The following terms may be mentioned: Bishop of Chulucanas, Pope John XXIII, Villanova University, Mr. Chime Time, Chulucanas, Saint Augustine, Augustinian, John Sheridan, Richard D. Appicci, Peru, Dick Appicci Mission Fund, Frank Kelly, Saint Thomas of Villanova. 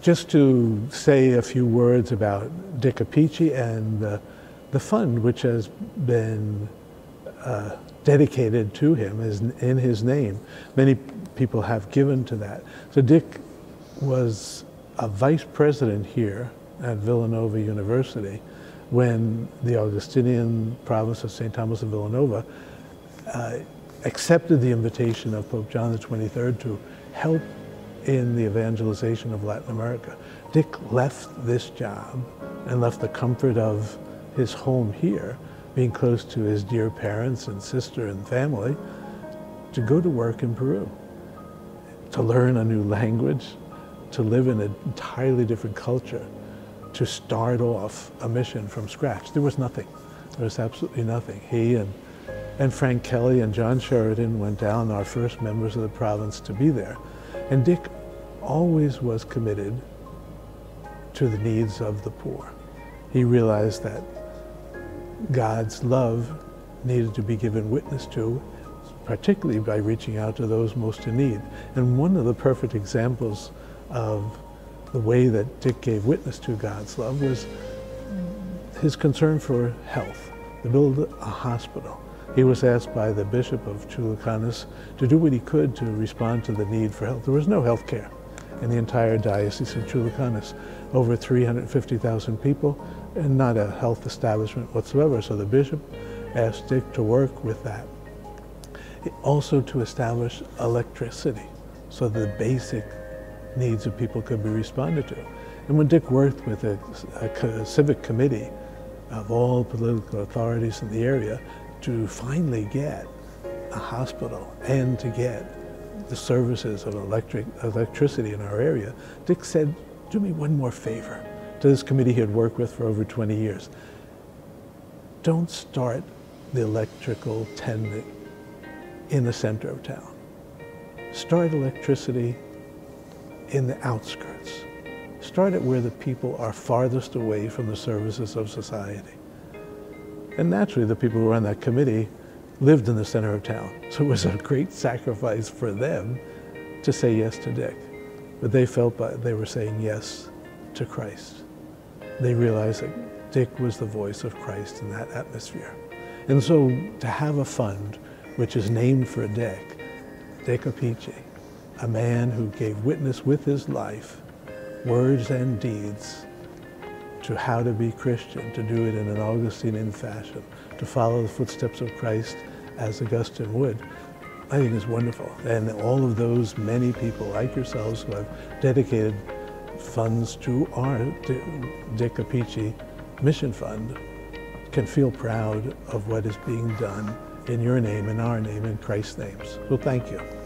Just to say a few words about Dick Appicci and the fund, which has been dedicated to him in his name. Many people have given to that. So Dick was a vice president here at Villanova University when the Augustinian province of Saint Thomas of Villanova accepted the invitation of Pope John XXIII to help in the evangelization of Latin America. Dick left this job and left the comfort of his home here, being close to his dear parents and sister and family, to go to work in Peru, to learn a new language, to live in an entirely different culture, to start off a mission from scratch. There was nothing. There was absolutely nothing. He and Frank Kelly and John Sheridan went down, our first members of the province, to be there. And Dick always was committed to the needs of the poor. He realized that God's love needed to be given witness to, particularly by reaching out to those most in need. And one of the perfect examples of the way that Dick gave witness to God's love was his concern for health, to build a hospital. He was asked by the Bishop of Chulucanas to do what he could to respond to the need for health. There was no health care in the entire diocese of Chulucanas, over 350,000 people, and not a health establishment whatsoever. So the bishop asked Dick to work with that. Also to establish electricity so the basic needs of people could be responded to. And when Dick worked with a civic committee of all political authorities in the area, to finally get a hospital and to get the services of electricity in our area, Dick said, do me one more favor, to this committee he had worked with for over 20 years. Don't start the electrical tending in the center of town. Start electricity in the outskirts. Start it where the people are farthest away from the services of society. And naturally, the people who were on that committee lived in the center of town. So it was a great sacrifice for them to say yes to Dick. But they felt they were saying yes to Christ. They realized that Dick was the voice of Christ in that atmosphere. And so to have a fund which is named for Dick, Dick Appicci, a man who gave witness with his life, words and deeds, to how to be Christian, to do it in an Augustinian fashion, to follow the footsteps of Christ as Augustine would, I think is wonderful. And all of those many people like yourselves who have dedicated funds to our Dick Appicci Mission Fund can feel proud of what is being done in your name, in our name, in Christ's names. So thank you.